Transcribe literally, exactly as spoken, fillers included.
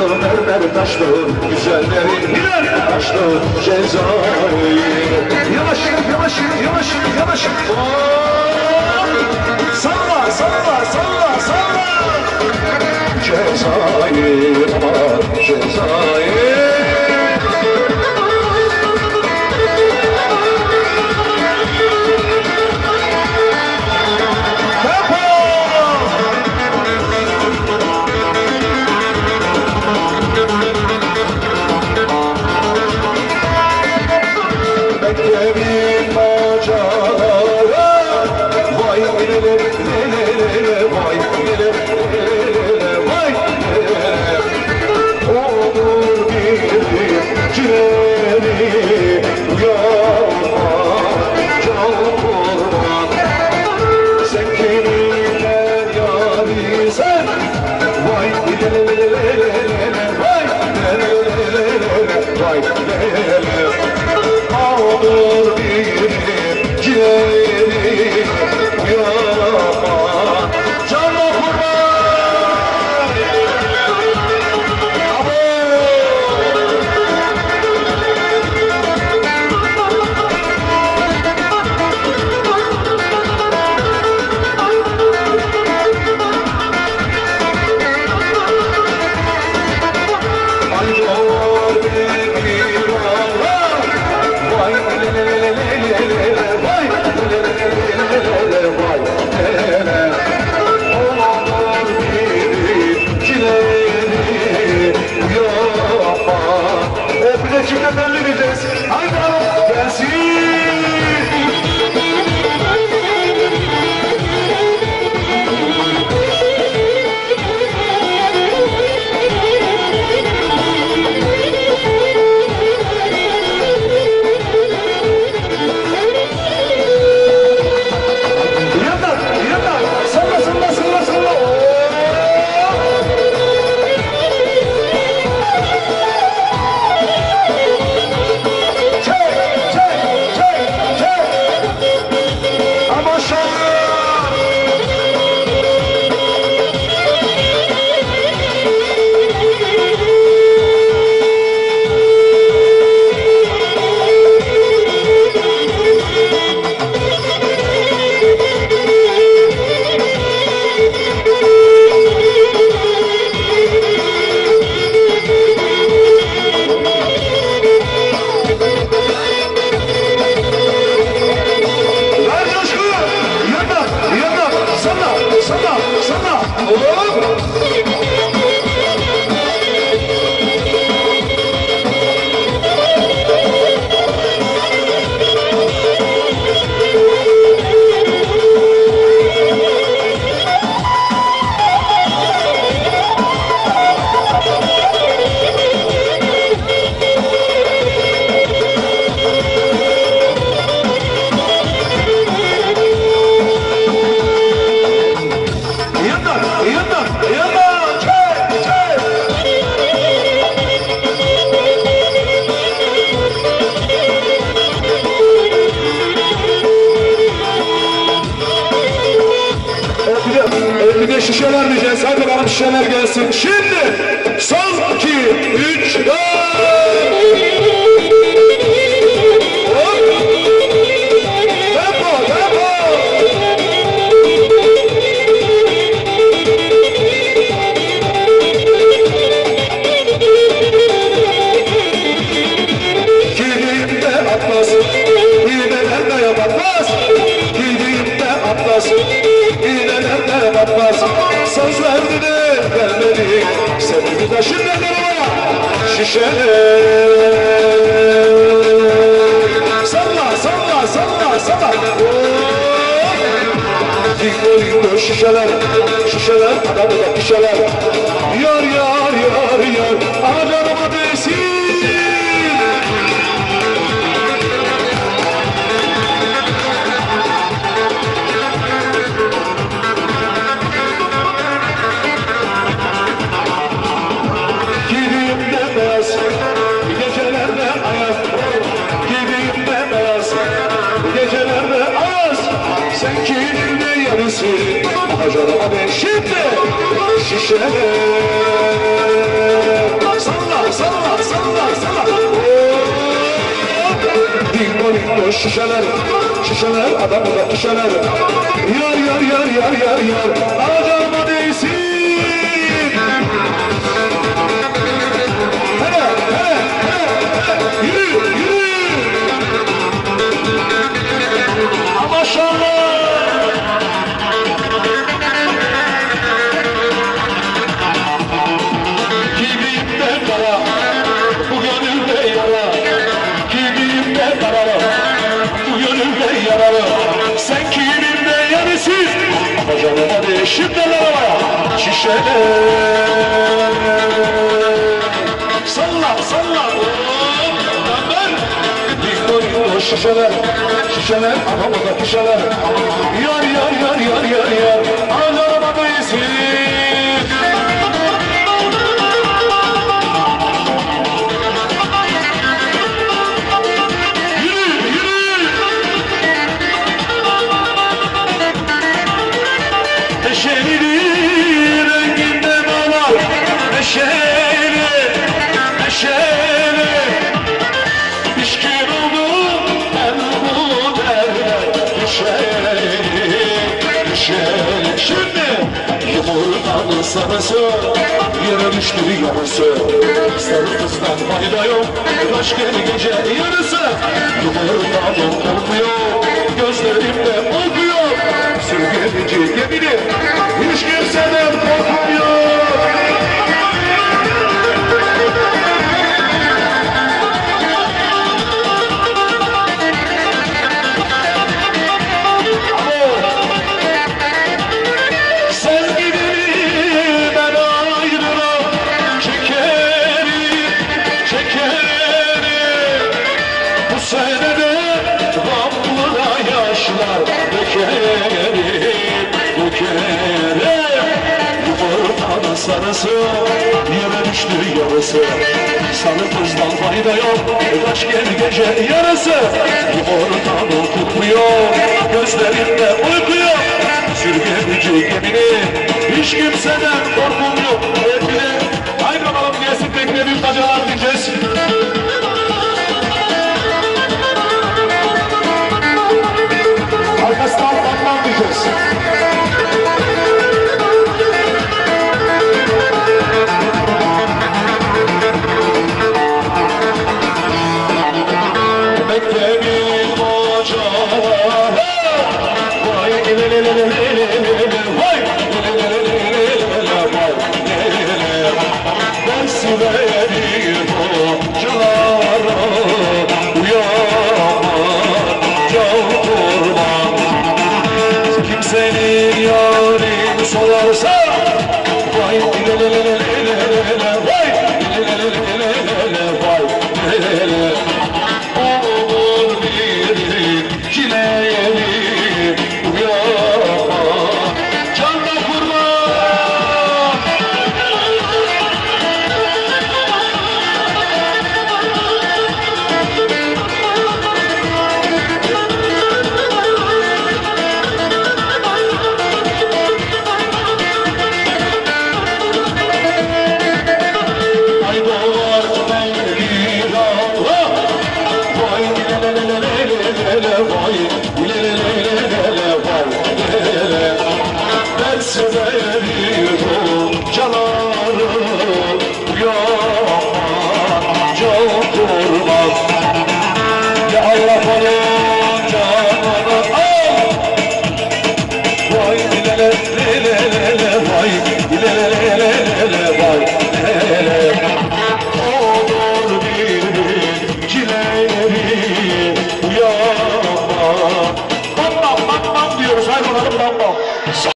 Yarım Ermeni taşlığın güzellerin taşlığın Cezayir. Yavaş yavaş yavaş yavaş. Salla salla salla salla. Cezayir var Cezayir. Hacer abi şimdi şişeler. salla salla salla. Dingo dingo şişeler, şişeler adamda kişeler. Yar yar yar yar yar yar adama değsin. Hele hele hele hele yürü yürü. Maşallah. Canıma değişip derler havaya şişeler. Salla salla Ömer. Dingo dingo şişeler, şişeler arabada kişeler. Yar yar yar yar yar yar arabada değilsin. Sarısı, yarılmış gibi yarısı. Sarı kızdan fayda yok, başka bir gece yarısı. Duvarlarım olmuyor, gözlerimde okuyor. Sürgelici gemini, hiç kimseden korkmuyor. Sarısı, yere düştü yarısı. Sarı kızdan fayda yok, kaç gel gece yarısı. Ortamı tutmuyor, gözlerimde uykuyor. Sürgelici gemini, hiç kimseden korkum yok. Hepine ayrılalım diyesin, tekne büyük bacalar diyeceğiz. Arkasından bakmam diyeceğiz. Seveyim